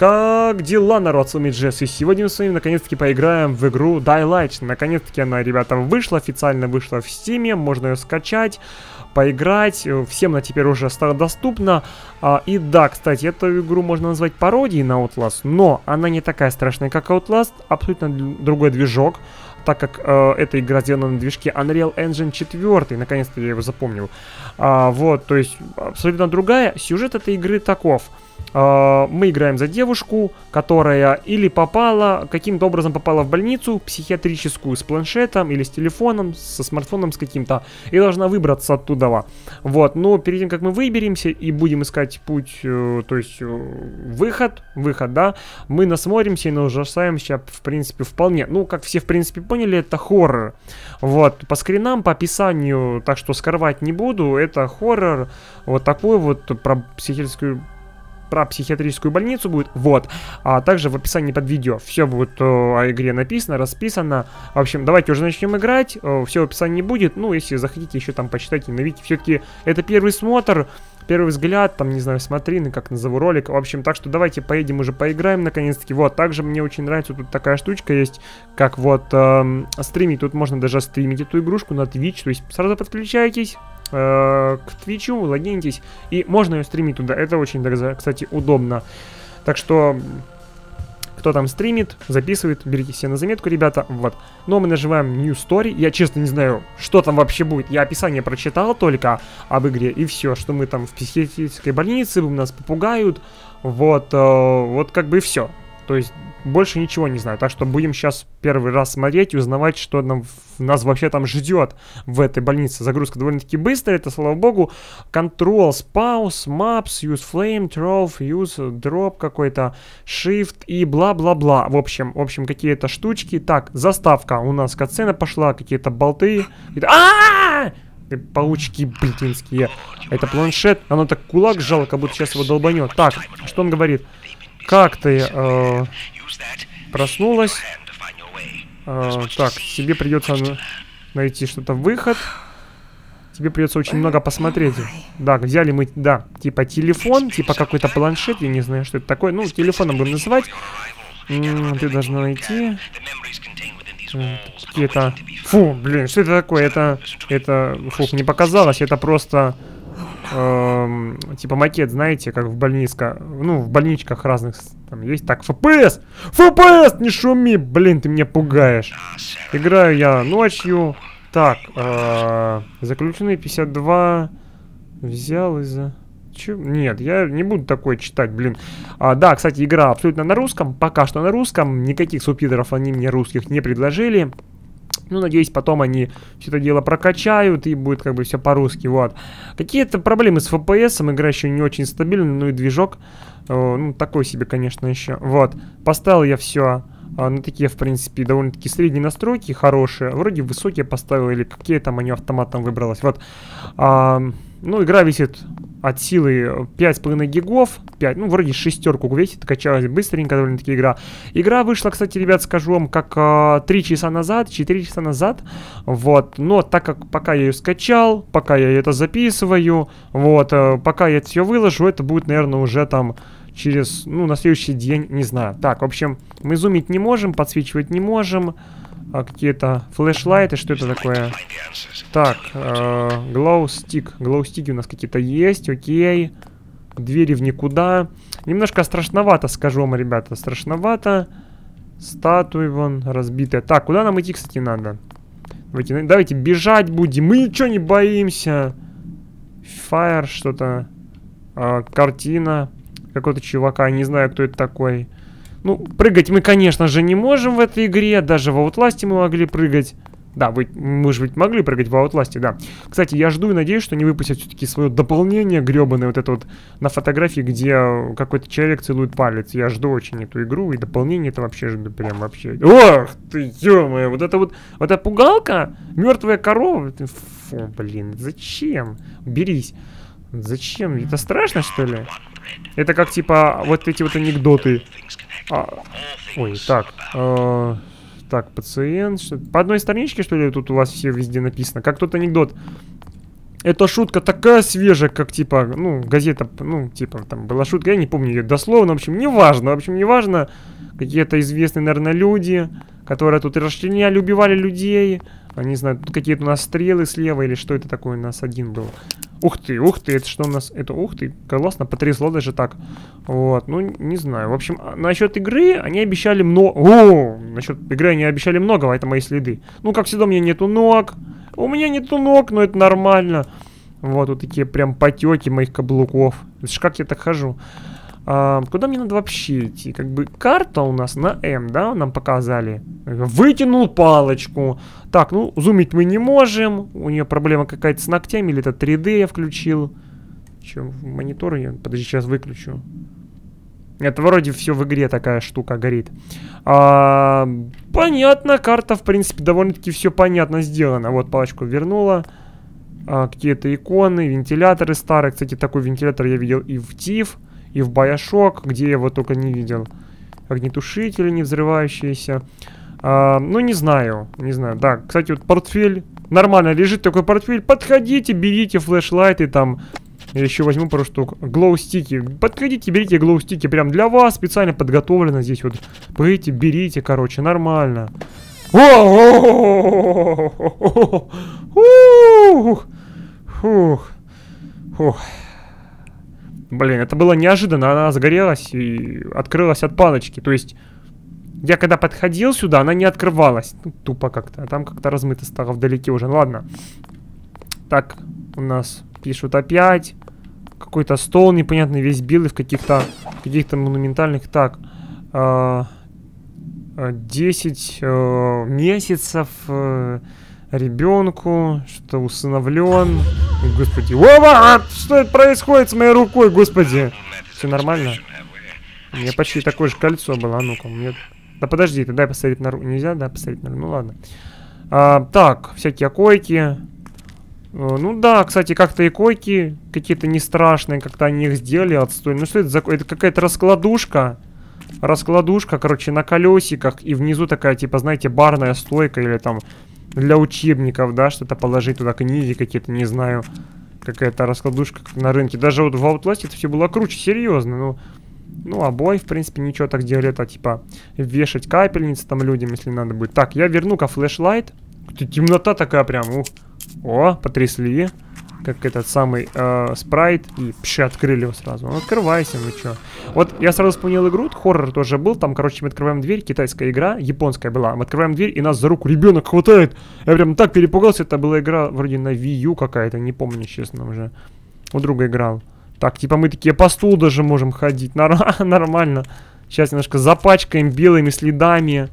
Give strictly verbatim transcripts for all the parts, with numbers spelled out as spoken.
Как дела, народ? С вами Джесс, и сегодня мы с вами наконец-таки поиграем в игру Daylight. Наконец-таки она, ребята, вышла, официально вышла в стиме, можно ее скачать, поиграть, всем она теперь уже стала доступна. И да, кстати, эту игру можно назвать пародией на Outlast, но она не такая страшная, как Outlast, абсолютно другой движок. Так как э, эта игра сделана на движке Unreal Engine четыре, наконец-то я его запомнил. а, Вот, то есть абсолютно другая. Сюжет этой игры таков: а, мы играем за девушку, которая или попала, каким-то образом попала в больницу психиатрическую с планшетом или с телефоном, со смартфоном с каким-то, и должна выбраться оттуда. Вот, но перед тем, как мы выберемся и будем искать путь, э, то есть э, выход, выход, да, мы насмотримся и наужасаемся, в принципе, вполне. Ну, как все, в принципе, поняли, это хоррор. Вот, по скринам, по описанию, так что скрывать не буду, это хоррор. Вот такой вот про психиатрическую, про психиатрическую больницу будет. Вот, а также в описании под видео все будет о игре написано, расписано. В общем, давайте уже начнем играть. Все в описании будет, ну, если захотите, еще там почитайте на вики. Все-таки это первый смотр, первый взгляд, там, не знаю, смотри, ну, как назову ролик. В общем, так что давайте поедем уже поиграем, наконец-таки. Вот, также мне очень нравится, тут такая штучка есть, как вот эм, стримить. Тут можно даже стримить эту игрушку на Twitch, то есть сразу подключайтесь э, к Твичу, логинитесь, и можно ее стримить туда. Это очень, кстати, удобно. Так что, кто там стримит, записывает, берите себе на заметку, ребята. Вот, но мы нажимаем New Story. Я, честно, не знаю, что там вообще будет. Я описание прочитал только об игре, и все, что мы там в психиатрической больнице, нас попугают. Вот, э, вот как бы и все. То есть больше ничего не знаю. Так что будем сейчас первый раз смотреть и узнавать, что нам, нас вообще там ждет в этой больнице. Загрузка довольно-таки быстрая, это слава богу. Controls, pause, maps, use flame, trove, use drop какой-то, shift и бла-бла-бла. В общем, в общем, какие-то штучки. Так, заставка у нас, катсцена пошла, какие-то болты. А-а-а! Паучки блинские. Это планшет, оно так кулак жало, как будто сейчас его долбанет. Так, что он говорит? Как ты э, проснулась? Э, так, тебе придется найти что-то выход. Тебе придется очень много посмотреть. Да, взяли мы, да, типа телефон, типа какой-то планшет, я не знаю, что это такое. Ну, телефоном будем называть. М-м, ты должна найти какие-то... Фу, блин, что это такое? Это, это, фу, не показалось, это просто... Эм, типа макет, знаете, как в больничках, ну, в больничках разных там есть. Так, эф пи эс! эф пи эс! Не шуми, блин, ты меня пугаешь. Играю я ночью. Так, э, заключенный пятьдесят два взял из-за... Че? Нет, я не буду такое читать, блин. А, да, кстати, игра абсолютно на русском, пока что на русском, никаких субтитров они мне русских не предложили. Ну, надеюсь, потом они все это дело прокачают, и будет как бы все по-русски, вот. Какие-то проблемы с эф пи эсом, игра еще не очень стабильна, ну и движок, э, ну, такой себе, конечно, еще. Вот, поставил я все э, на такие, в принципе, довольно-таки средние настройки, хорошие. Вроде высокие поставил, или какие там, они автоматом выбралось, вот. А, ну, игра висит от силы пять с половиной гигов, пять, ну, вроде шестерку весит, качалась быстренько довольно-таки игра. Игра вышла, кстати, ребят, скажу вам, как э, три часа назад, четыре часа назад, вот, но так как пока я ее скачал, пока я это записываю, вот, э, пока я это все выложу, это будет, наверное, уже там через, ну, на следующий день, не знаю. Так, в общем, мы зумить не можем, подсвечивать не можем. А какие-то флешлайты, что это такое? Так, глоустик, э, глоустики у нас какие-то есть, окей. Двери в никуда. Немножко страшновато, скажу вам, ребята, страшновато. Статуи вон разбитые. Так, куда нам идти, кстати, надо? Давайте, давайте бежать будем, мы ничего не боимся. Fire что-то, э, картина какого-то чувака, не знаю, кто это такой. Ну, прыгать мы, конечно же, не можем в этой игре. Даже в Outlast мы могли прыгать. Да, вы, мы же ведь могли прыгать в Outlast, да. Кстати, я жду и надеюсь, что они выпустят все-таки свое дополнение гребаное. Вот это вот на фотографии, где какой-то человек целует палец. Я жду очень эту игру, и дополнение это вообще жду прям вообще. Ох ты, ё-моё, вот это вот, вот эта пугалка, мертвая корова. Фу, блин, зачем? Берись. Зачем? Это страшно, что ли? Это как, типа, вот эти вот анекдоты. А, ой, так. Э, так, пациент. Что, по одной страничке, что ли, тут у вас все везде написано? Как тот анекдот. Эта шутка такая свежая, как типа, ну, газета, ну, типа, там была шутка, я не помню ее дословно, в общем, неважно, в общем, неважно. Какие-то известные, наверное, люди, которые тут расчленяли, убивали людей. Они знают, тут какие-то у нас стрелы слева, или что это такое, у нас один был. Ух ты, ух ты, это что у нас, это ух ты, классно, потрясло даже так. Вот, ну, не знаю, в общем, насчет игры они обещали много, о, насчет игры они обещали многого, это мои следы. Ну, как всегда, у меня нету ног. У меня нету ног, но это нормально. Вот, вот такие прям потеки моих каблуков. Это ж как я так хожу. А, куда мне надо вообще идти? Как бы карта у нас на М, да, нам показали. Вытянул палочку. Так, ну, зумить мы не можем. У нее проблема какая-то с ногтями, или это три дэ я включил. Че, монитор я, подожди, сейчас выключу. Это вроде все в игре такая штука горит. А, понятно, карта, в принципе, довольно-таки все понятно сделано. Вот палочку вернула. А, какие-то иконы, вентиляторы старые. Кстати, такой вентилятор я видел и в тиф, и в Bioshock, где я его только не видел. Огнетушители не взрывающиеся. А, ну, не знаю, не знаю. Да, кстати, вот портфель. Нормально лежит такой портфель. Подходите, берите флешлайты там. Я еще возьму пару штук. Глоустики. Подходите, берите глоустики. Прям для вас специально подготовлено здесь вот. Пойдите, берите, короче, нормально. Блин, это было неожиданно. Она загорелась и открылась от палочки. То есть, я когда подходил сюда, она не открывалась. Ну, тупо как-то. А там как-то размыто стало вдалеке уже. Ну, ладно. Так, у нас... Пишут опять. Какой-то стол непонятный, весь белый, в каких-то каких-то монументальных. Так, десять месяцев ребенку, что усыновлен. Господи, ова! Что это происходит с моей рукой, господи? Все нормально? У меня почти такое же кольцо было, а ну-ка. Мне... Да подожди, ты дай посмотреть на руку. Нельзя, да, посмотреть на руку, ну ладно. А, так, всякие койки. Ну да, кстати, как-то и койки какие-то не страшные, как-то они их сделали отстой. Ну что это за... Это какая-то раскладушка. Раскладушка, короче, на колесиках. И внизу такая, типа, знаете, барная стойка. Или там для учебников, да, что-то положить туда, книги какие-то, не знаю. Какая-то раскладушка как на рынке. Даже вот в Outlast это все было круче, серьезно. Ну, ну обои, в принципе, ничего так делали. Это, типа, вешать капельницы там людям, если надо будет. Так, я верну-ка флешлайт. Темнота такая прям, ух. О, потрясли. Как этот самый э, спрайт. И пши, открыли его сразу. Ну, открывайся, ну чё. Вот я сразу вспомнил игру, хоррор тоже был. Там, короче, мы открываем дверь, китайская игра, японская была. Мы открываем дверь, и нас за руку ребенок хватает. Я прям так перепугался. Это была игра вроде на Wii U какая-то, не помню, честно, уже. У друга играл. Так, типа мы такие по стулу даже можем ходить. Нормально. Сейчас немножко запачкаем белыми следами.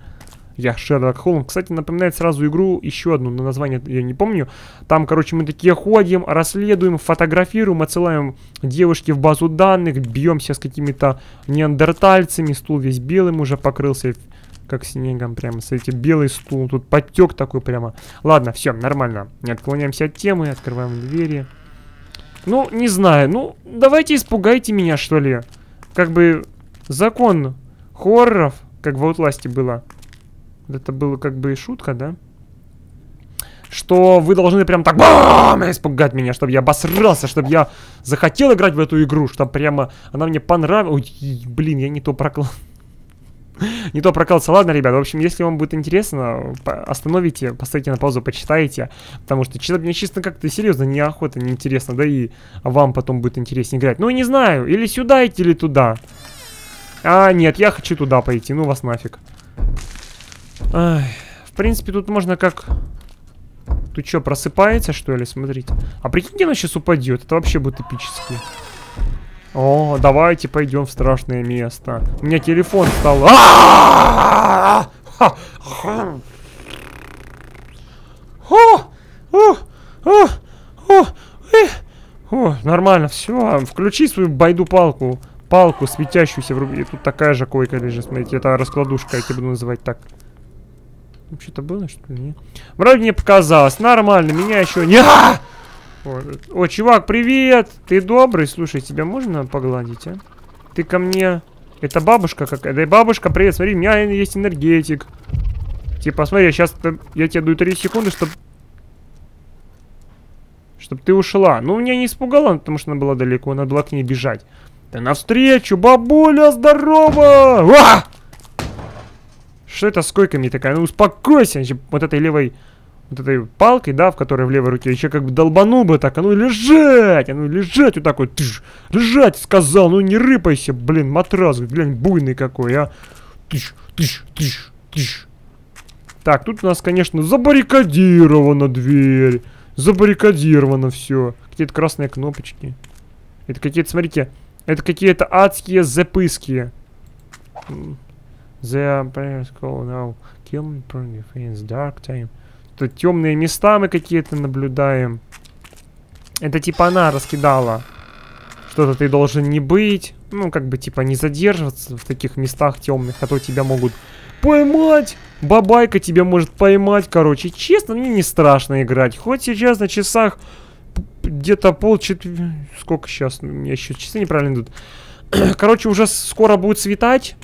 Я Шерлок Холмс. Кстати, напоминает сразу игру, еще одну, на название я не помню. Там, короче, мы такие ходим, расследуем, фотографируем, отсылаем девушки в базу данных, бьемся с какими-то неандертальцами. Стул весь белым уже покрылся, как снегом прямо. Смотрите, белый стул, тут подтек такой прямо. Ладно, все, нормально. Не отклоняемся от темы, открываем двери. Ну, не знаю, ну, давайте испугайте меня, что ли. Как бы закон хорроров, как в Outlast было. Это было как бы и шутка, да? Что вы должны прям так бам! Испугать меня, чтобы я обосрался, чтобы я захотел играть в эту игру, чтобы прямо она мне понравилась. Ой, блин, я не то проклал. Не то прокался. Ладно, ребят, в общем, если вам будет интересно, остановите, поставите на паузу, почитайте. Потому что читать мне честно как-то серьезно неохота, неинтересно. Да и вам потом будет интереснее играть. Ну, не знаю, или сюда идти, или туда. А, нет, я хочу туда пойти, ну вас нафиг. Ай, в принципе, тут можно как... Тут что, просыпается, что ли? Смотрите. А прикиньте, она сейчас упадет. Это вообще будет эпически. О, давайте пойдем в страшное место. У меня телефон стал... О, нормально, все. Включи свою байду-палку. Палку светящуюся вруби. Тут такая же койка лежит, смотрите. Это раскладушка, я тебе буду называть так. Что-то было, что ли? Нет. Вроде не показалось. Нормально, меня еще не... А! О, о, чувак, привет! Ты добрый? Слушай, тебя можно погладить, а? Ты ко мне... Это бабушка какая? Да и бабушка, привет, смотри, у меня есть энергетик. Типа, смотри, сейчас я тебе даю три секунды, чтобы... Чтобы ты ушла. Ну, меня не испугала, потому что она была далеко. Надо было к ней бежать. Да навстречу, бабуля, здорово! А! Что это с койками такая? Ну, успокойся. Вот этой левой... Вот этой палкой, да, в которой в левой руке. Еще как бы долбанул бы так. А ну лежать! А ну лежать вот такой. Вот. Лежать, сказал. Ну не рыпайся, блин, матрас. Блин, буйный какой, а. Тыш, тыш, тыш, тыш. Так, тут у нас, конечно, забаррикадирована дверь. Забаррикадировано все. Какие-то красные кнопочки. Это какие-то, смотрите, это какие-то адские запыски. The players call now. Kill me in dark time. Тут темные места мы какие-то наблюдаем. Это типа она раскидала. Что-то ты должен не быть. Ну, как бы, типа, не задерживаться в таких местах темных, а то тебя могут поймать. Бабайка тебя может поймать, короче. Честно, мне не страшно играть. Хоть сейчас на часах где-то полчетвертого... Сколько сейчас? У меня еще часы неправильно идут. Короче, уже скоро будет светать.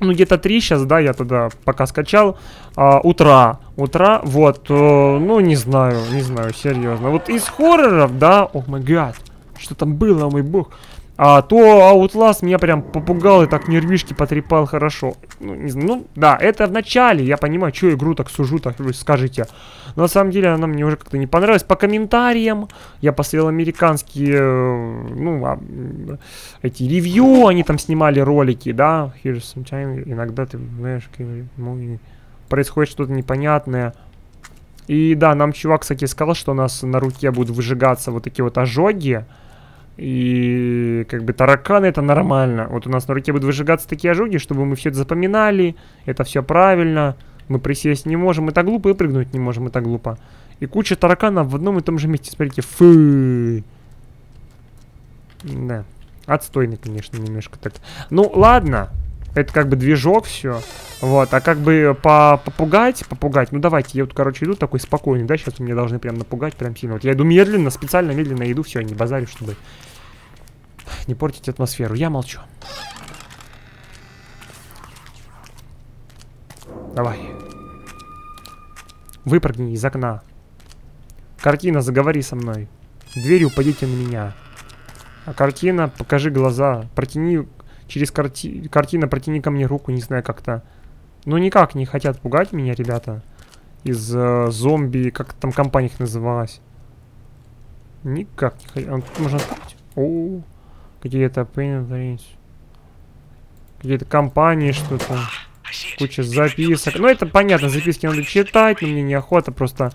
Ну, где-то три сейчас, да, я тогда пока скачал. А, утра. Утра, вот. Э, ну, не знаю, не знаю, серьезно. Вот из хорроров, да, о май гад, что там было, мой бог. А то Outlast меня прям попугал и так нервишки потрепал хорошо. Ну, не знаю, ну, да, это в начале, я понимаю, что игру так сужу, так вы скажете. Но на самом деле она мне уже как-то не понравилась. По комментариям я посмотрел американские, ну, эти ревью, они там снимали ролики, да. Here's some time, иногда ты, знаешь, происходит что-то непонятное. И да, нам чувак, кстати, сказал, что у нас на руке будут выжигаться вот такие вот ожоги. И как бы тараканы — это нормально. Вот у нас на руке будут выжигаться такие ожоги, чтобы мы все это запоминали. Это все правильно. Мы присесть не можем, мы так глупо, и прыгнуть не можем, мы так глупо. И куча тараканов в одном и том же месте. Смотрите, фу. Да, отстойный, конечно, немножко так. Ну ладно, это как бы движок все. Вот, а как бы попугать, попугать. Ну давайте, я вот, короче, иду такой спокойный, да, сейчас меня должны прям напугать, прям сильно. Вот я иду медленно, специально медленно иду, все, не базарю, чтобы не портить атмосферу. Я молчу. Давай. Выпрыгни из окна. Картина, заговори со мной. Дверью упадите на меня. А картина, покажи глаза. Протяни... Через карти... картина протяни ко мне руку, не знаю как-то. Ну никак не хотят пугать меня, ребята. Из э, зомби, как там компания их называлась. Никак не хотят. Тут можно открыть. О, какие-то Какие-то компании, что-то. Куча записок. Ну это понятно, записки надо читать, но мне неохота. Просто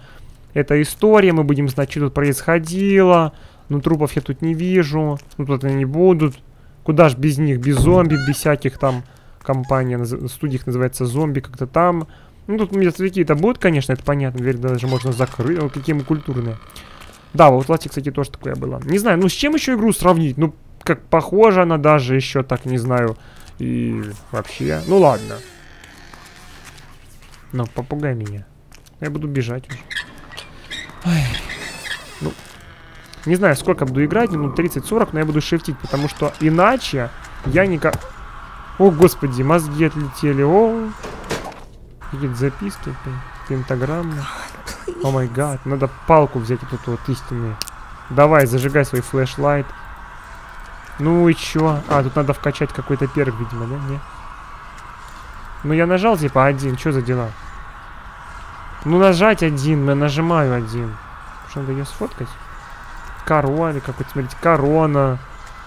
это история, мы будем знать, что тут происходило. Ну трупов я тут не вижу. Ну тут они не будут. Куда ж без них, без зомби, без всяких там компаний, студий называется зомби, как-то там. Ну, тут мертвяки-то будут, конечно, это понятно, дверь даже можно закрыть, вот какие мы культурные. Да, вот Outlast, кстати, тоже такое было. Не знаю, ну с чем еще игру сравнить? Ну, как похожа она даже еще, так не знаю, и вообще. Ну, ладно. Ну, попугай меня. Я буду бежать уже. Ой. Ну... Не знаю, сколько буду играть, минут тридцать-сорок, но я буду шифтить, потому что иначе я никак... О, господи, мозги отлетели, о! Какие-то записки, пентаграммы. О май гад, надо палку взять вот эту вот истинную. Давай, зажигай свой флешлайт. Ну и чё? А, тут надо вкачать какой-то перк, видимо, да? Нет? Ну я нажал типа один, чё за дела? Ну нажать один, я нажимаю один. Что, надо её сфоткать? Корона, какой-то, смотрите, корона.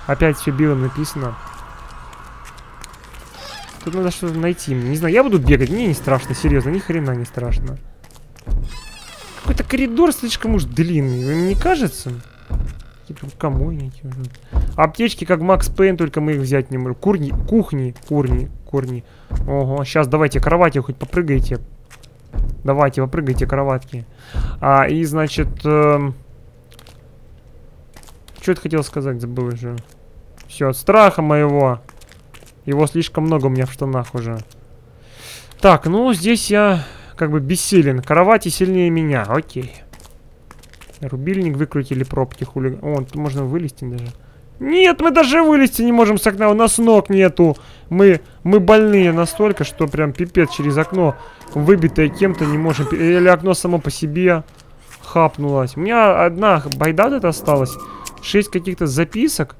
Опять все белым написано. Тут надо что-то найти. Не знаю, я буду бегать, мне не страшно, серьезно, ни хрена не страшно. Какой-то коридор слишком уж длинный, вам не кажется? Какие-то рукомойники. Аптечки, как Макс Пейн, только мы их взять не можем. Курни, кухни, курни, курни. Ого, сейчас давайте кровати хоть попрыгайте. Давайте, попрыгайте кроватки. А, и, значит... Э Что я хотел сказать, забыл уже. Все, от страха моего. Его слишком много у меня в штанах уже. Так, ну здесь я как бы бессилен. Кровати сильнее меня, окей. Рубильник выкрутили, пробки хули. О, тут можно вылезти даже. Нет, мы даже вылезти не можем с окна, у нас ног нету. Мы, мы больные настолько, что прям пипец, через окно выбитое кем-то не можем. Или окно само по себе. хапнулась. У меня одна байда тут осталась. Шесть каких-то записок.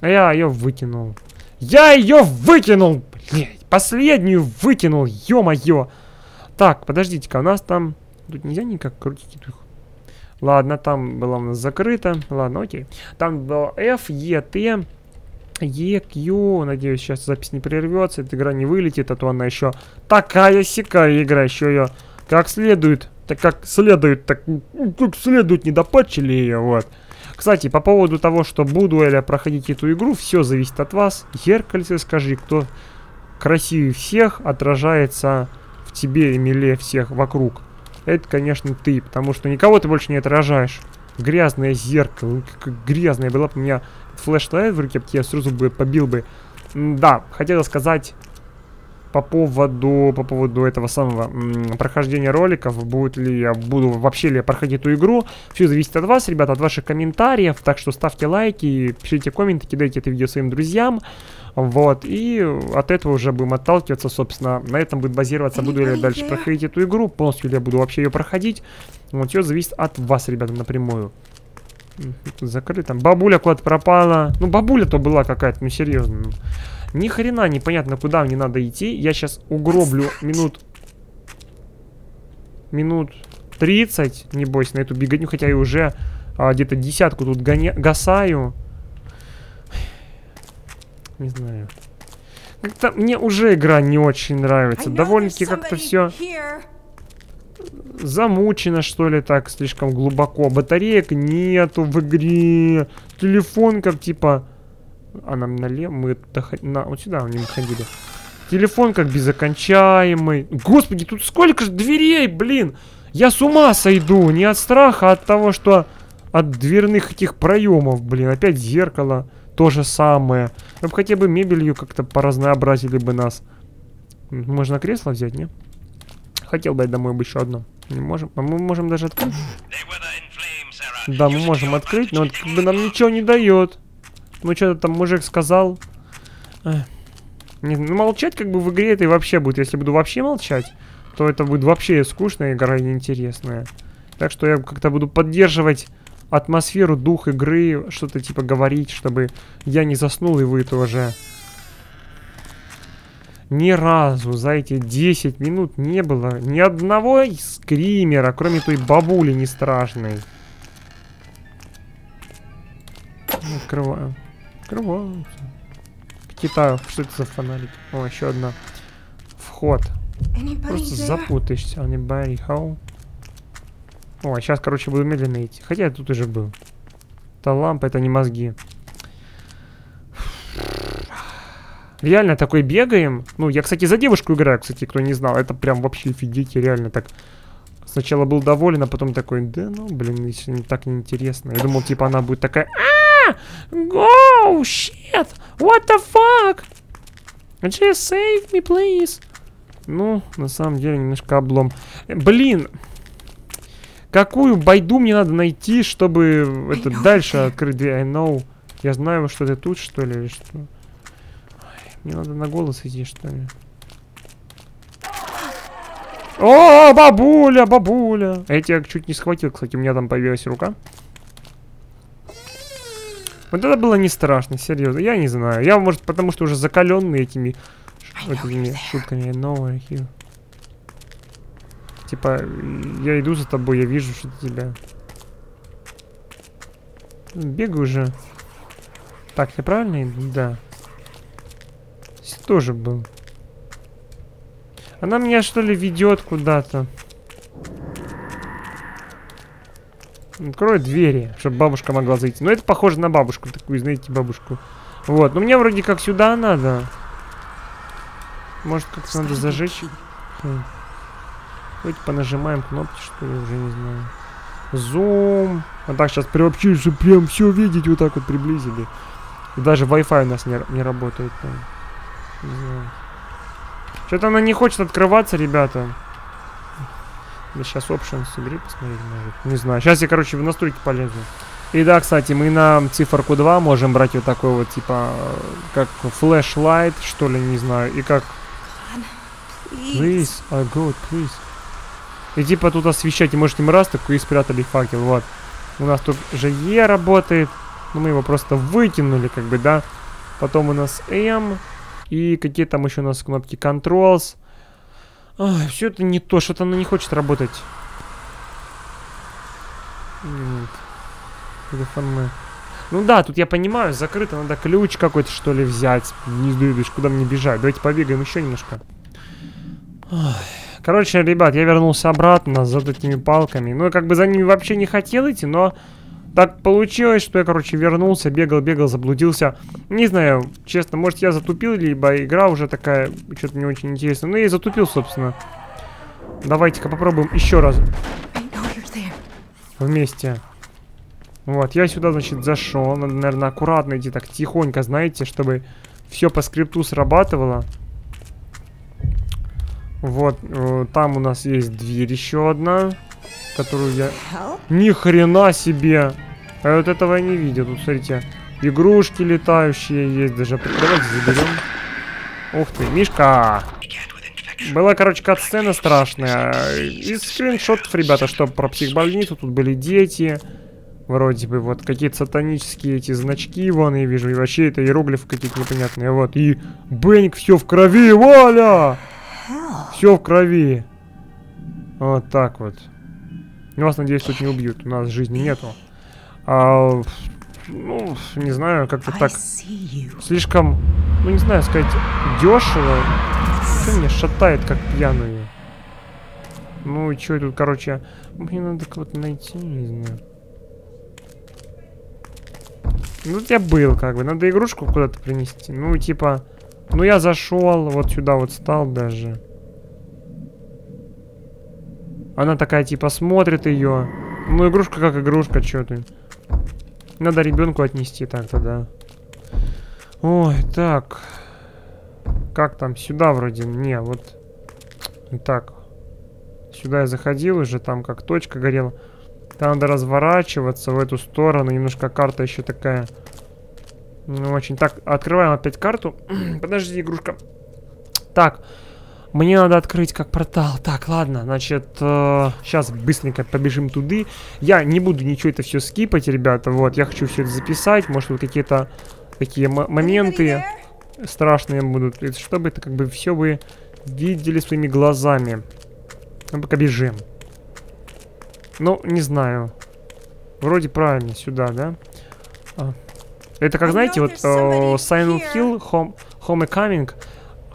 А я ее выкинул. Я ее выкинул! Блять, последнюю выкинул, ё-моё! Так, подождите-ка, у нас там... Тут нельзя никак крутить. Ладно, там было у нас закрыто. Ладно, окей. Там было F, E, T, E, Q. Надеюсь, сейчас запись не прервется, эта игра не вылетит, а то она еще такая-сякая игра. Еще ее как следует, так как следует, так как следует, не допатчили ее, вот. Кстати, по поводу того, что буду я проходить эту игру, все зависит от вас. Зеркальце, скажи, кто красивее всех, отражается в тебе и милее всех вокруг. Это, конечно, ты, потому что никого ты больше не отражаешь. Грязное зеркало, как грязное было бы у меня флешлайт в руке, я сразу бы побил бы. Да, хотел сказать по поводу, по поводу этого самого м, прохождения роликов, будет ли я, буду вообще ли я проходить эту игру. Все зависит от вас, ребята, от ваших комментариев, так что ставьте лайки, пишите комменты, кидайте это видео своим друзьям. Вот, и от этого уже будем отталкиваться, собственно, на этом будет базироваться, буду ли я дальше проходить эту игру, полностью ли я буду вообще ее проходить. Вот, все зависит от вас, ребята, напрямую. Тут закрыто. Бабуля куда-то пропала. Ну, бабуля-то была какая-то, ну, серьезно. Ни хрена непонятно, куда мне надо идти. Я сейчас угроблю минут... Минут тридцать, небось, на эту беготню, хотя и уже а, где-то десятку тут гоня... гасаю. Не знаю. Как-то мне уже игра не очень нравится. Довольно-таки как-то все замучено, что ли, так слишком глубоко. Батареек нету в игре. Телефон как типа... А нам налево мы... На... Вот сюда они ходили. Телефон как безокончаемый. Господи, тут сколько же дверей, блин! Я с ума сойду. Не от страха, а от того, что... От дверных этих проемов, блин. Опять зеркало. То же самое. Ну, хотя бы мебелью как-то поразнообразили бы нас. Можно кресло взять, не? Хотел дать домой бы еще одно. Не можем. А мы можем даже открыть. Да, мы можем открыть, но он как бы нам ничего не дает. Ну, что-то там мужик сказал. Не, ну, молчать как бы в игре это и вообще будет. Если буду вообще молчать, то это будет вообще скучная игра и неинтересная. Так что я как-то буду поддерживать... атмосферу, дух игры, что-то типа говорить, чтобы я не заснул и вы тоже. Ни разу за эти десять минут не было ни одного скримера, кроме той бабули не страшной. Открываю. Открываю. Китаю. Что это за фонарик? О, еще одна. Вход. Просто запутаешься. Anybody how? О, сейчас, короче, буду медленно идти. Хотя я тут уже был. Та лампа, это не мозги. Реально такой бегаем. Ну, я, кстати, за девушку играю, кстати, кто не знал. Это прям вообще офигеть, реально так. Сначала был доволен, а потом такой, да ну, блин, если не так неинтересно. Я думал, типа, она будет такая... Go, shit, what the fuck? Just save me, please. Ну, на самом деле, немножко облом. Блин... Какую байду мне надо найти, чтобы это дальше открыть дверь? I know. Я знаю, что ты тут, что ли, или что? Ой, мне надо на голос идти, что ли? О, бабуля, бабуля! Я тебя чуть не схватил, кстати, у меня там появилась рука. Вот это было не страшно, серьезно. Я не знаю. Я, может, потому что уже закаленный этими, этими шутками. I know I'm here. Типа, я иду за тобой, я вижу, что ты тебя... Бегаю уже. Так, я правильно иду? Да. Здесь тоже был. Она меня, что ли, ведет куда-то? Открой двери, чтобы бабушка могла зайти. Но это похоже на бабушку, такую, знаете, бабушку. Вот, но мне вроде как сюда надо. Может, как-то надо зажечь... Давайте понажимаем кнопки, что я уже не знаю. Зум. А так сейчас приобщился, прям все видеть, вот так вот приблизили. И даже Wi-Fi у нас не, не работает. Не знаю. Что-то она не хочет открываться, ребята. Да сейчас options игры посмотреть, может. Не знаю. Сейчас я, короче, в настройки полезу. И да, кстати, мы на циферку два можем брать вот такой вот, типа, как флешлайт, что ли, не знаю. И как... Please, I go, please. И типа тут освещать, и может им раз такой и спрятали факел, вот. У нас тут же Е работает, но мы его просто выкинули, как бы, да. Потом у нас М, и какие там еще у нас кнопки Controls. Ой, все это не то, что-то оно не хочет работать. Нет. Ну да, тут я понимаю, закрыто, надо ключ какой-то, что ли, взять. Не сдуешь, куда мне бежать. Давайте побегаем еще немножко. Ой. Короче, ребят, я вернулся обратно за этими палками. Ну, я как бы за ними вообще не хотел идти, но так получилось, что я, короче, вернулся, бегал, бегал, заблудился. Не знаю, честно, может, я затупил, либо игра уже такая, что-то не очень интересная. Ну, я и затупил, собственно. Давайте-ка попробуем еще раз. Вместе. Вот, я сюда, значит, зашел. Надо, наверное, аккуратно идти, так тихонько, знаете, чтобы все по скрипту срабатывало. Вот, там у нас есть дверь еще одна, которую я... Ни хрена себе! А я вот этого я не видел. Тут, смотрите, игрушки летающие есть даже. Давайте заберем. Ух ты, Мишка! Была, короче, катсцена страшная. И скриншотов, ребята, что про психбольницу. Тут были дети. Вроде бы, вот, какие-то сатанические эти значки, вон, я вижу. И вообще, это иероглифы какие-то непонятные. Вот, и Бенник, все в крови, Валя! Все в крови. Вот так вот. Нас, надеюсь, тут не убьют. У нас жизни нету. А, ну, не знаю, как-то так. Слишком, ну, не знаю, сказать, дешево. Что меня шатает, как пьяную? Ну, и что тут, короче? Мне надо кого-то найти, не знаю. Ну, тут я был, как бы. Надо игрушку куда-то принести. Ну, типа... Ну, я зашел, вот сюда вот стал даже. Она такая, типа, смотрит ее. Ну, игрушка как игрушка, чё ты. Надо ребенку отнести так-то, да. Ой, так. Как там? Сюда вроде. Не, вот. Так. Сюда я заходил уже, там как точка горела. Там надо разворачиваться в эту сторону. Немножко карта еще такая... Ну, очень. Так, открываем опять карту. Подожди, игрушка. Так, мне надо открыть как портал. Так, ладно, значит, э, сейчас быстренько побежим туды. Я не буду ничего это все скипать, ребята. Вот, я хочу все это записать. Может, вот какие-то такие моменты страшные будут. Чтобы это как бы все вы видели своими глазами. Мы пока бежим. Ну, не знаю. Вроде правильно сюда, да? Это как, знаете, вот uh, Silent Hill, Home, Homecoming,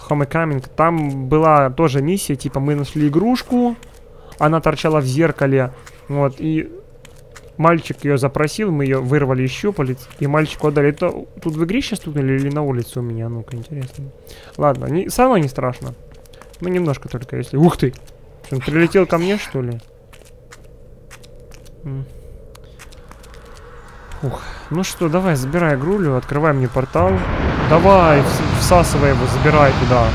Homecoming, там была тоже миссия, типа мы нашли игрушку, она торчала в зеркале, вот, и мальчик ее запросил, мы ее вырвали из щупалец, и мальчику отдали. Это тут в игре сейчас стукнули или на улице у меня, ну-ка, интересно. Ладно, не, самое не страшно, ну немножко только, если... Ух ты! Он прилетел ко мне, что ли? Ух, ну что, давай, забирай игрулю, открывай мне портал. Давай, всасывай его, забирай туда.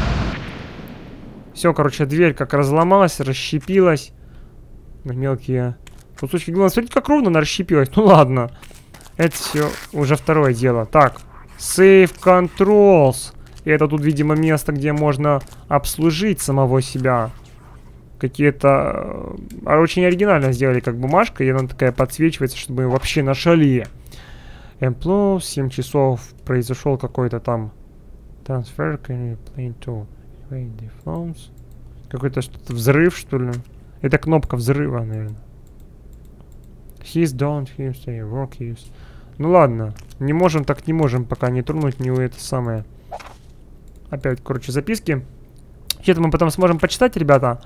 Все, короче, дверь как разломалась, расщепилась. На мелкие кусочки. Главное, смотрите, как ровно она расщепилась. Ну ладно. Это все уже второе дело. Так, Save Controls. И это тут, видимо, место, где можно обслужить самого себя. Какие-то... Очень оригинально сделали, как бумажка. И она такая подсвечивается, чтобы мы вообще на шале. Эмплоу, семь часов произошел какой-то там трансфер, какой-то что-то взрыв, что ли. Это кнопка взрыва, наверное. He's done, he's a work, he's... Ну ладно, не можем так не можем, пока не тронуть не это самое. Опять, короче, записки. Что-то мы потом сможем почитать, ребята,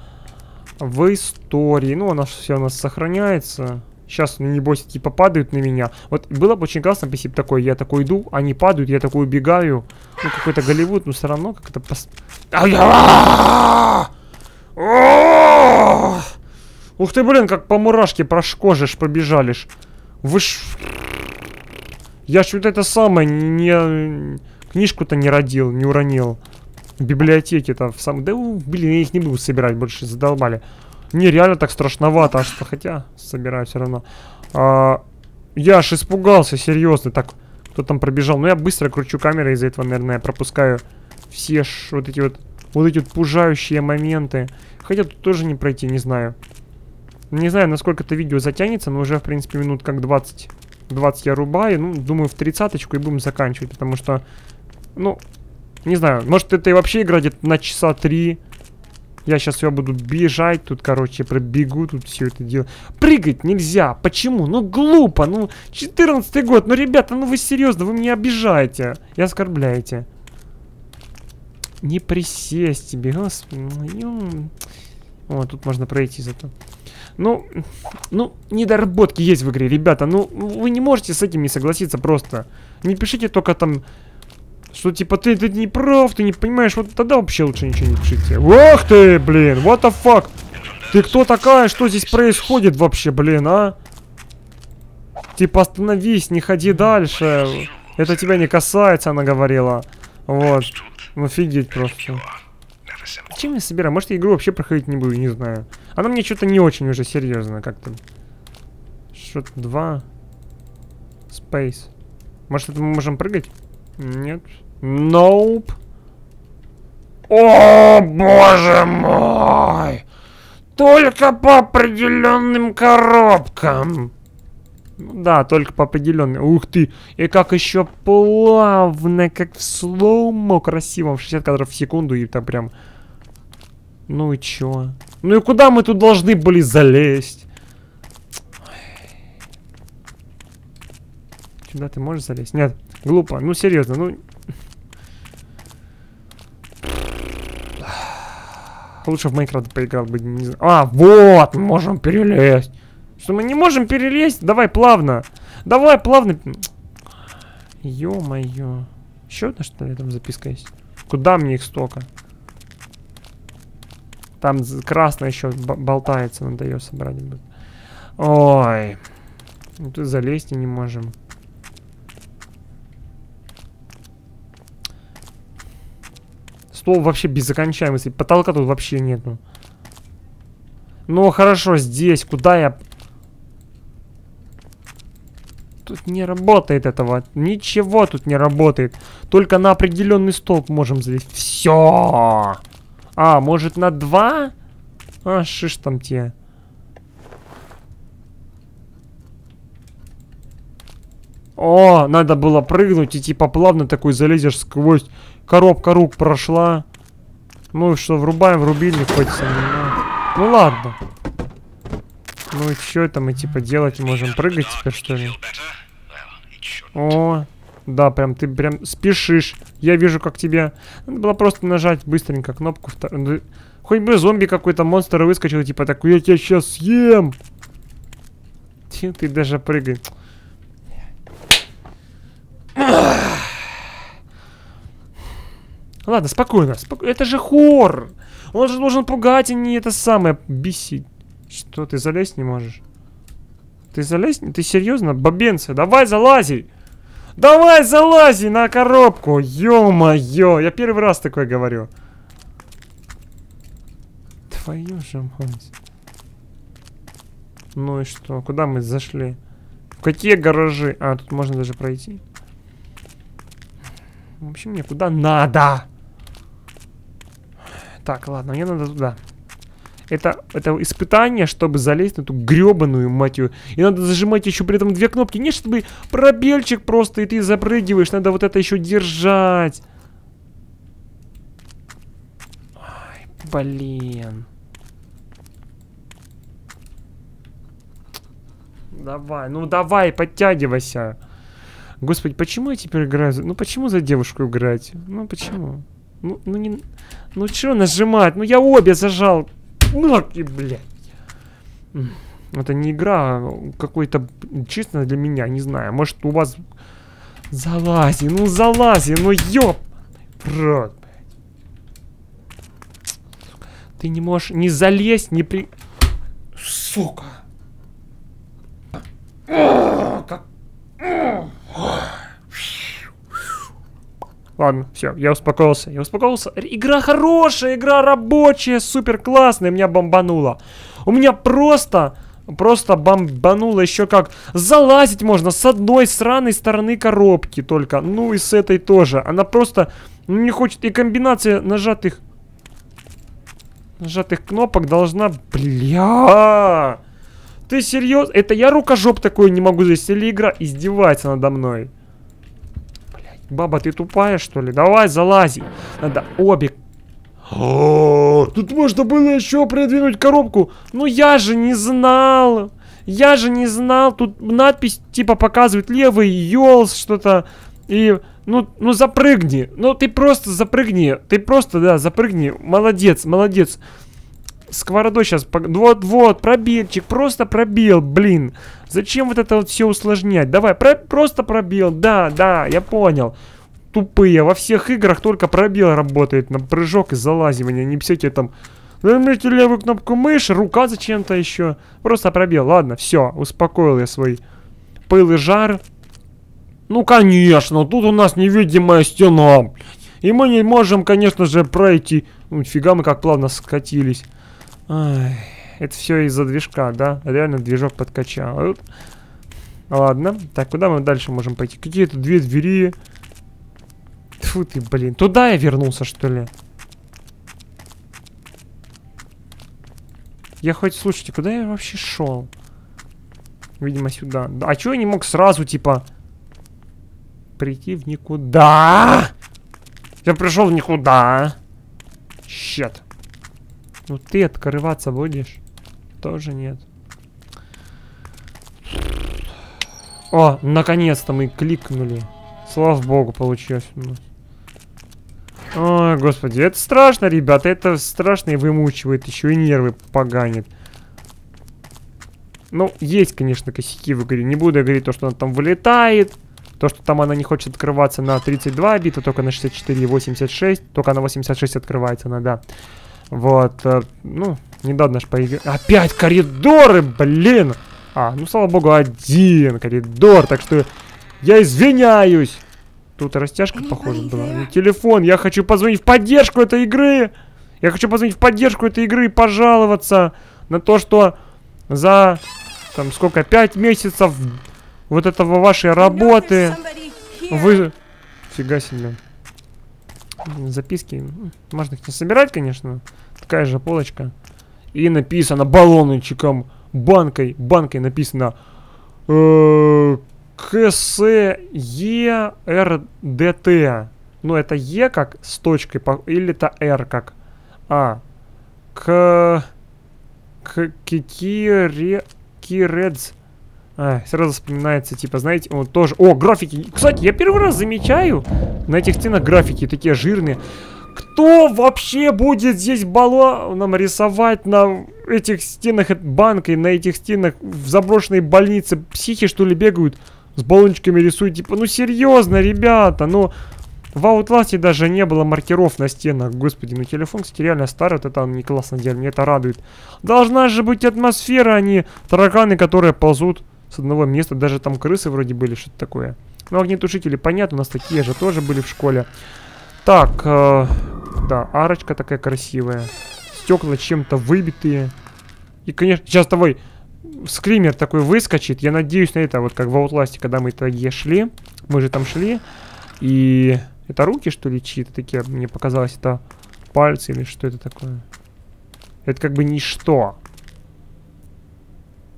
в истории. Ну, она все у нас сохраняется. Сейчас, не бойся, типа падают на меня. Вот было бы очень классно, если бы такой, я такой иду, они падают, я такой убегаю. Ну, какой-то Голливуд, но все равно как-то... Пос... Ух ты, блин, как по мурашке прошкожишь, пробежалишь. Вы ж... Я ж вот это самое, не... книжку-то не родил, не уронил. Библиотеки-то в самом... Да, блин, я их не буду собирать, больше задолбали. Не, реально так страшновато, аж что, хотя собираю все равно. А, я аж испугался, серьезно. Так, кто там пробежал? Ну, я быстро кручу камеры, из-за этого, наверное, пропускаю все ш... вот эти вот вот эти вот пужающие моменты. Хотя тут тоже не пройти, не знаю. Не знаю, насколько это видео затянется, но уже, в принципе, минут как двадцать, двадцать я рубаю. Ну, думаю, в тридцаточку и будем заканчивать, потому что, ну, не знаю. Может, это и вообще игра где-то на часа три. Я сейчас ее буду бежать, тут, короче, пробегу, тут все это дело. Прыгать нельзя, почему? Ну, глупо, ну, четырнадцатый год, ну, ребята, ну, вы серьезно, вы меня обижаете и оскорбляете. Не присесть тебе, господи. О, тут можно пройти зато. Ну, ну, недоработки есть в игре, ребята. Ну, вы не можете с этим не согласиться просто. Не пишите только там, что типа ты, ты не прав, ты не понимаешь. Вот тогда вообще лучше ничего не пишите. Ох ты, блин, what the fuck. Ты кто такая, что здесь происходит вообще, блин, а? Типа остановись, не ходи дальше. Это тебя не касается, она говорила. Вот. Офигеть просто. Чем я собираю? Может, я игру вообще проходить не буду, не знаю. Она мне что-то не очень уже серьезно как-то. Что-то два. Space. Может, это мы можем прыгать? Нет. Nope. О, боже мой! Только по определенным коробкам. Да, только по определенной. Ух ты! И как еще плавно, как в слоумо красивом, шестьдесят кадров в секунду, и там прям. Ну и чё? Ну и куда мы тут должны были залезть? Сюда ты можешь залезть? Нет, глупо. Ну серьезно, ну. Лучше в Майнкрафт поиграл бы, не знаю. А, вот, мы можем перелезть. Что мы не можем перелезть? Давай плавно. Давай плавно. Ё-моё. Еще одна, что ли, там записка есть? Куда мне их столько? Там красная еще болтается, надо ее собрать. Ой. Тут залезть не можем. Стол вообще без окончаемости. Потолка тут вообще нету. Ну хорошо, здесь. Куда я... Тут не работает этого. Ничего тут не работает. Только на определенный столб можем залезть. Все. А, может на два? А, шиш там те. О, надо было прыгнуть и типа плавно такой залезешь сквозь. Коробка рук прошла. Ну что, врубаем врубильник хоть сами. Ну ладно. Ну и что это мы типа делать можем? Прыгать теперь, что ли? О, да, прям ты прям спешишь. Я вижу, как тебе... Надо было просто нажать быстренько кнопку. Втор... Хоть бы зомби какой-то, монстр выскочил, типа такой, я тебя сейчас съем. Ты, ты даже прыгай. Ладно, спокойно. Споко... Это же хоррор. Он же должен пугать, а не это самое бесить. Что, ты залезть не можешь? Ты залезть? Ты серьезно? Бабенцы, давай залази! Давай залази на коробку! Ё-моё! Я первый раз такое говорю. Твою же мать. Ну и что? Куда мы зашли? В какие гаражи? А, тут можно даже пройти. В общем, мне куда надо? Так, ладно, мне надо туда. Это, это испытание, чтобы залезть на эту гребаную мать ее. И надо зажимать еще при этом две кнопки. Не, чтобы пробельчик просто, и ты запрыгиваешь. Надо вот это еще держать. Ай, блин. Давай, ну давай, подтягивайся. Господи, почему я теперь играю? Ну почему за девушку играть? Ну почему? Ну, ну не... Ну что нажимать? Ну я обе зажал. Ну, и, блядь. Это не игра, а какой-то, честно, для меня, не знаю. Может, у вас... Залази, ну залази, ну ёп! Рот, блядь. Ты не можешь не залезть, не при... Сука! Как... Ладно, все, я успокоился, я успокоился. Игра хорошая, игра рабочая, супер классная, меня бомбануло. У меня просто, просто бомбануло еще как. Залазить можно с одной сраной стороны коробки только, ну и с этой тоже. Она просто не хочет, и комбинация нажатых, нажатых кнопок должна, бля... Ты серьезно? Это я рукожоп такой не могу здесь? Или игра издевается надо мной? Блядь, баба, ты тупая, что ли? Давай, залази. Надо обе... О, тут можно было еще продвинуть коробку. Ну я же не знал. Я же не знал. Тут надпись типа показывает левый ёлз, что-то. И... Ну, ну запрыгни. Ну ты просто запрыгни. Ты просто, да, запрыгни. Молодец, молодец. Сковородой сейчас... Вот-вот, пробельчик. Просто пробел, блин. Зачем вот это вот все усложнять? Давай, про... просто пробел. Да, да, я понял. Тупые. Во всех играх только пробел работает. На прыжок и залазивание. Не всякие там... Нажмите левую кнопку мыши, рука зачем-то еще. Просто пробел. Ладно, все. Успокоил я свой пыл и жар. Ну, конечно. Тут у нас невидимая стена. И мы не можем, конечно же, пройти... Ну, фига мы как плавно скатились. Ай, это все из-за движка, да? Реально движок подкачал. Ладно. Так, куда мы дальше можем пойти? Какие тут две двери? Тьфу ты, блин. Туда я вернулся, что ли? Я хоть, слушайте, куда я вообще шел? Видимо, сюда. А чего я не мог сразу, типа, прийти в никуда? Я пришел в никуда. Щет. Ну ты открываться будешь? Тоже нет. О, наконец-то мы кликнули. Слава богу, получилось у нас. Ой, господи, это страшно, ребята. Это страшно и вымучивает, еще и нервы поганит. Ну, есть, конечно, косяки в игре. Не буду я говорить то, что она там вылетает. То, что там она не хочет открываться на тридцать два бита, только на шестьдесят четыре и восемьдесят шесть. Только на восемьдесят шесть открывается она, да. Вот, э, ну, недавно же появилась... Опять коридоры, блин! А, ну, слава богу, один коридор, так что я извиняюсь. Тут растяжка, похоже, была. Ну, телефон, я хочу позвонить в поддержку этой игры. Я хочу позвонить в поддержку этой игры и пожаловаться на то, что за, там, сколько, пять месяцев... Вот этого вашей работы. Вы... Фига себе. Записки. Можно их не собирать, конечно. Такая же полочка. И написано баллончиком. Банкой. Банкой написано. КСЕРДТ. Ну это Е как с точкой. Или это Р как. А. К... Кирец. А, сразу вспоминается, типа, знаете, он тоже... О, графики! Кстати, я первый раз замечаю на этих стенах графики, такие жирные. Кто вообще будет здесь баллоном рисовать на этих стенах банкой, на этих стенах в заброшенной больнице? Психи, что ли, бегают с баллончиками рисуют? Типа, ну серьезно, ребята, ну... В Outlast даже не было маркеров на стенах. Господи, ну телефон, кстати, реально старый. Вот это он не классно делает, мне это радует. Должна же быть атмосфера, а не тараканы, которые ползут с одного места. Даже там крысы вроде были, что-то такое. Ну, огнетушители, понятно, у нас такие же тоже были в школе. Так, э, да, арочка такая красивая. Стекла чем-то выбитые. И, конечно, сейчас давай скример такой выскочит. Я надеюсь на это, вот как в Outlast, когда мы тогда шли. Мы же там шли. И это руки, что ли, чьи-то такие? Мне показалось, это пальцы или что это такое? Это как бы ничто.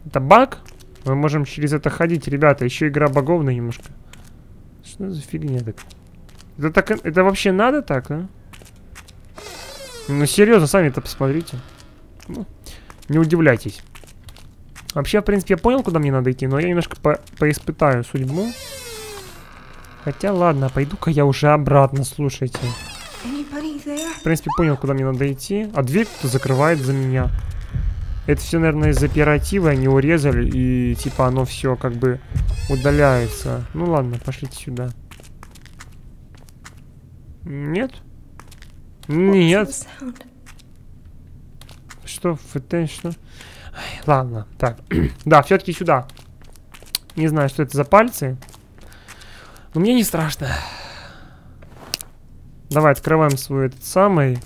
Это баг? Мы можем через это ходить, ребята. Еще игра баговная немножко. Что за фигня так? Это, так, это вообще надо так, а? Ну, серьезно, сами это посмотрите. Ну, не удивляйтесь. Вообще, в принципе, я понял, куда мне надо идти, но я немножко по поиспытаю судьбу. Хотя, ладно, пойду-ка я уже обратно, слушайте. В принципе, понял, куда мне надо идти. А дверь кто-то закрывает за меня. Это все, наверное, из оператива. Они урезали, и типа оно все как бы удаляется. Ну ладно, пошлите сюда. Нет? Нет. Что? ФТ? Что? Ай, ладно, так. Да, все-таки сюда. Не знаю, что это за пальцы. Но мне не страшно. Давай, открываем свой этот самый.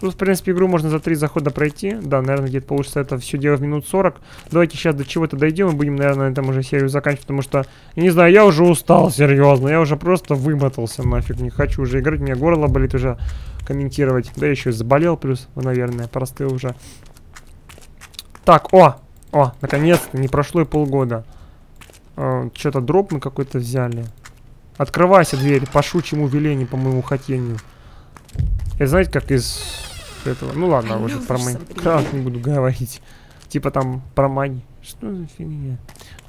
Тут, в принципе, игру можно за три захода пройти. Да, наверное, где-то получится это все дело в минут сорок. Давайте сейчас до чего-то дойдем и будем, наверное, на этом уже серию заканчивать. Потому что, я не знаю, я уже устал, серьезно. Я уже просто вымотался нафиг. Не хочу уже играть, у меня горло болит уже комментировать. Да, я еще и заболел плюс, наверное, простыл уже. Так, о! О, наконец-то, не прошло и полгода. Э, Что-то дроп мы какой-то взяли. Открывайся, дверь, по шучьему велению, по моему хотению. И знаете, как из этого... Ну ладно, а уже про Майнкрафт не буду говорить. Типа там про мань. Что за фигня?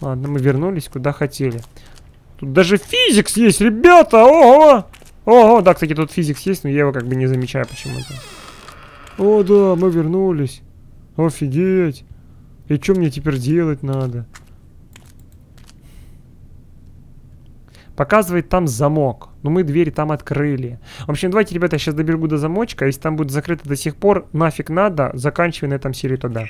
Ладно, мы вернулись, куда хотели. Тут даже физикс есть, ребята! Ого! Ого, да, кстати, тут физикс есть, но я его как бы не замечаю почему-то. О, да, мы вернулись. Офигеть. И что мне теперь делать надо? Показывает там замок. Но мы двери там открыли. В общем, давайте, ребята, я сейчас доберу до замочка. Если там будет закрыто до сих пор, нафиг надо. Заканчивай на этом серию тогда.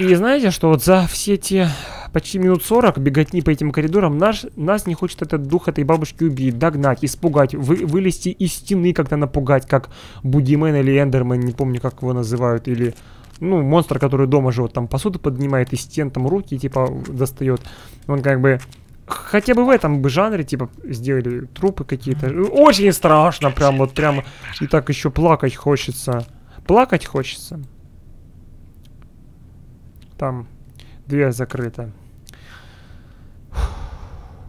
И знаете, что вот за все те почти минут сорок беготни по этим коридорам наш, нас не хочет этот дух этой бабушки убить, догнать, испугать, вы, вылезти из стены, как-то напугать, как Будимен или Эндермен, не помню, как его называют, или, ну, монстр, который дома живет, там посуду поднимает из стен, там руки, типа, достает. Он как бы... Хотя бы в этом бы жанре, типа, сделали трупы какие-то. Очень страшно, прям вот, прям, и так еще плакать хочется. Плакать хочется. Там дверь закрыта.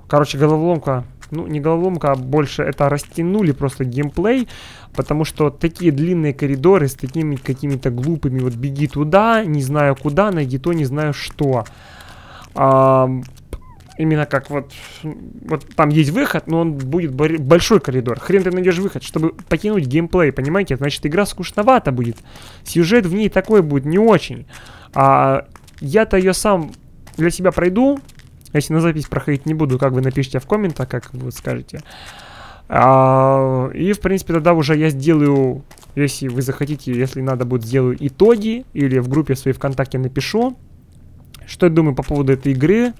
Короче, головоломка. Ну, не головоломка, а больше это растянули просто геймплей. Потому что такие длинные коридоры с такими какими-то глупыми. Вот беги туда, не знаю куда, найди то, не знаю что. А, именно как вот... Вот там есть выход, но он будет большой коридор. Хрен ты найдешь выход, чтобы покинуть геймплей, понимаете? Значит, игра скучновата будет. Сюжет в ней такой будет не очень. А я-то ее сам для себя пройду. Если на запись проходить не буду, как вы напишите в комментах, как вы скажете. А, и, в принципе, тогда уже я сделаю, если вы захотите, если надо будет, сделаю итоги. Или в группе своей ВКонтакте напишу, что я думаю по поводу этой игры.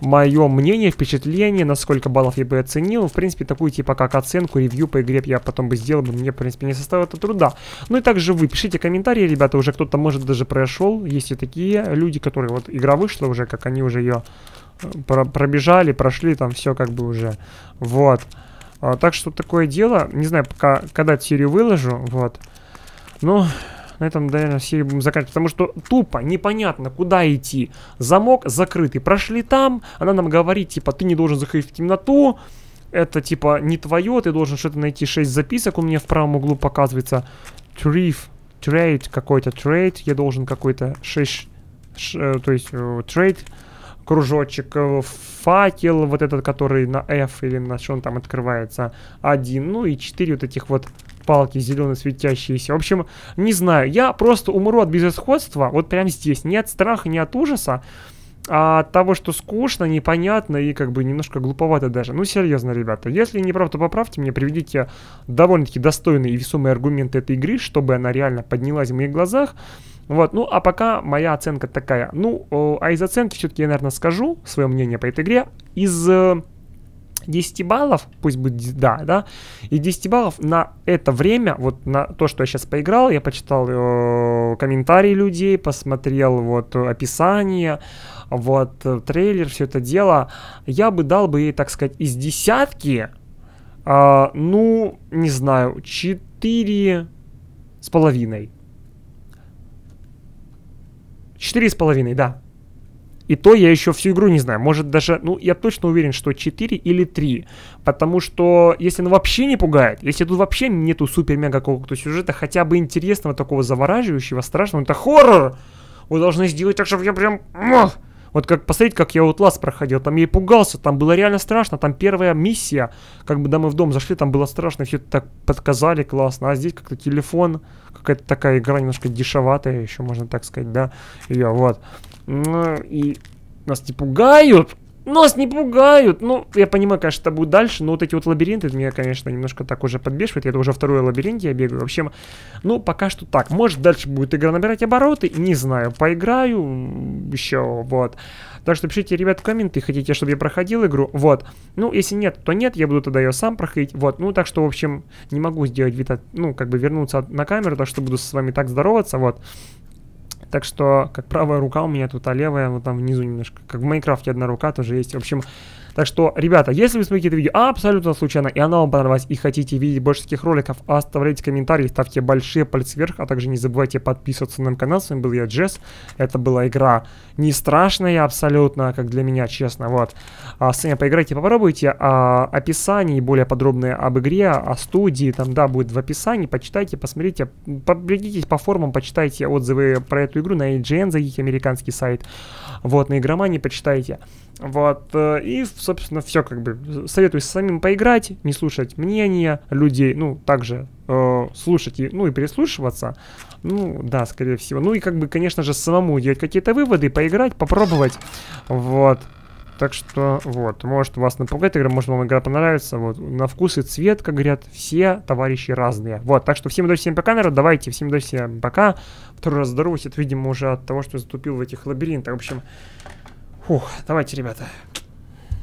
Мое мнение, впечатление, на сколько баллов я бы оценил. В принципе, такую типа как оценку, ревью по игре я потом бы сделал, бы мне, в принципе, не составило это труда. Ну и также вы пишите комментарии, ребята, уже кто-то, может, даже прошел. Есть и такие люди, которые, вот, игра вышла уже, как они уже ее про пробежали, прошли, там все как бы уже. Вот. А, так что такое дело. Не знаю, пока, когда серию выложу, вот. Ну... На этом, наверное, серию будем заканчивать, потому что тупо непонятно, куда идти. Замок закрытый. Прошли там, она нам говорит, типа, ты не должен заходить в темноту. Это, типа, не твое, ты должен что-то найти. шесть записок у меня в правом углу показывается. Триф, трейд, какой-то трейд. Я должен какой-то шесть, ш, то есть, трейд, кружочек, факел, вот этот, который на F или на что он там открывается. один, ну и четыре вот этих вот. Палки зеленые светящиеся. В общем, не знаю. Я просто умру от безысходства. Вот прямо здесь. Не от страха, не от ужаса. А от того, что скучно, непонятно и как бы немножко глуповато даже. Ну, серьезно, ребята. Если не прав, то поправьте меня. Приведите довольно-таки достойные и весомые аргументы этой игры, чтобы она реально поднялась в моих глазах. Вот. Ну, а пока моя оценка такая. Ну, а из оценки все-таки я, наверное, скажу свое мнение по этой игре. Из... десяти баллов, пусть будет, да, да, и десять баллов на это время, вот на то, что я сейчас поиграл, я почитал э, комментарии людей, посмотрел вот описание, вот трейлер, все это дело, я бы дал бы ей, так сказать, из десятки, э, ну, не знаю, четыре с половиной. четыре с половиной, да. И то я еще всю игру не знаю, может даже, ну я точно уверен, что четыре или три, потому что если она вообще не пугает, если тут вообще нету супер-мега какого-то сюжета, хотя бы интересного, такого завораживающего, страшного, это хоррор, вы должны сделать так, чтобы я прям... Вот как, посмотрите, как я Outlast проходил, там я и пугался, там было реально страшно, там первая миссия, как бы да мы в дом зашли, там было страшно, все так подказали классно, а здесь как-то телефон, какая-то такая игра немножко дешеватая, еще можно так сказать, да, ее вот. Ну, и нас не пугают, нас не пугают, ну, я понимаю, конечно, это будет дальше, но вот эти вот лабиринты меня, конечно, немножко так уже подбешивает, это уже второй лабиринт я бегаю, в общем, ну, пока что так, может, дальше будет игра набирать обороты, не знаю, поиграю еще, вот, так что пишите, ребят, в комменты, хотите, чтобы я проходил игру, вот, ну, если нет, то нет, я буду тогда ее сам проходить, вот, ну, так что, в общем, не могу сделать вид, от, ну, как бы вернуться на камеру, так что буду с вами так здороваться, вот. Так что, как правая рука у меня тут, а левая, вот там внизу немножко. Как в Майнкрафте одна рука тоже есть. В общем, Так что, ребята, если вы смотрите это видео абсолютно случайно, и оно вам понравилось, и хотите видеть больше таких роликов, оставляйте комментарии, ставьте большие пальцы вверх, а также не забывайте подписываться на мой канал. С вами был я, Джесс. Это была игра не страшная абсолютно, как для меня, честно, вот. А, сами поиграйте, попробуйте. А, описание более подробное об игре, о студии, там, да, будет в описании. Почитайте, посмотрите, побегитесь по форумам, почитайте отзывы про эту игру на ай джи эн, зайдите, американский сайт, вот, на игромании почитайте. Вот, и, собственно, все, как бы, советую самим поиграть, не слушать мнения людей, ну, также э, слушать, и, ну, и прислушиваться, ну, да, скорее всего. Ну, и, как бы, конечно же, самому делать какие-то выводы, поиграть, попробовать, вот. Так что, вот, может вас напугает игра, может вам игра понравится, вот, на вкус и цвет, как говорят, все товарищи разные. Вот, так что всем удачи, всем пока, народ, давайте, всем удачи, всем пока. Второй раз здороваюсь, это, видимо, уже от того, что затупил в этих лабиринтах, в общем... Фух, давайте, ребята.